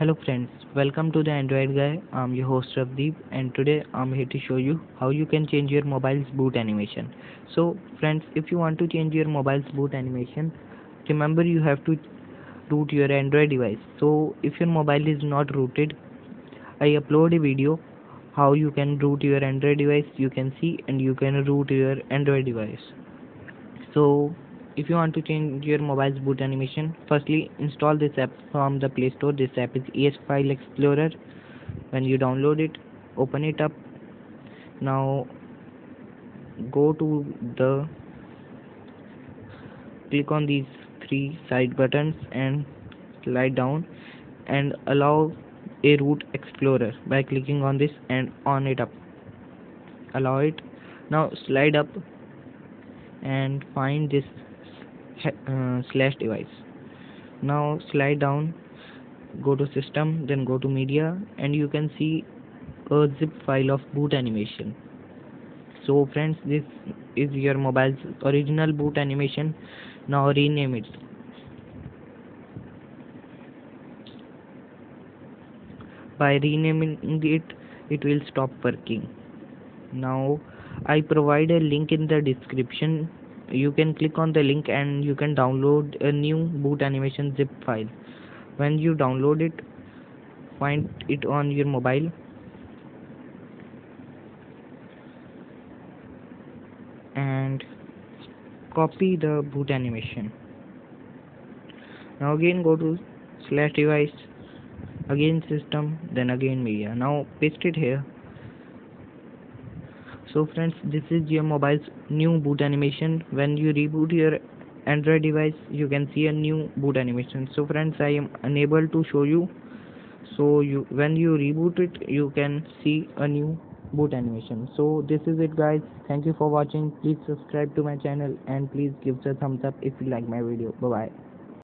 Hello friends, welcome to the Android Guy. I'm your host Ravdeep, and today I'm here to show you how you can change your mobile's boot animation. So friends, if you want to change your mobile's boot animation, remember you have to root your Android device. So if your mobile is not rooted, I upload a video how you can root your Android device. You can see and you can root your Android device. So if you want to change your mobile's boot animation, firstly install this app from the Play Store. This app is ES File Explorer. When you download it, open it up. Now go to the click on these three side buttons and slide down and allow a root explorer by clicking on this and on it up. Allow it. Now slide up and find this slash device. Now slide down, go to system, then go to media, and you can see a zip file of boot animation. So friends, this is your mobile's original boot animation. Now rename it. By renaming it will stop working. Now I provide a link in the description. You can click on the link and you can download a new boot animation zip file. When you download it, find it on your mobile and copy the boot animation. Now again go to slash device, again system, then again media. Now paste it here. So friends, this is your mobile's new boot animation. When you reboot your Android device, you can see a new boot animation. So friends, I am unable to show you. So when you reboot it, you can see a new boot animation. So this is it guys. Thank you for watching. Please subscribe to my channel and please give us a thumbs up if you like my video. Bye bye.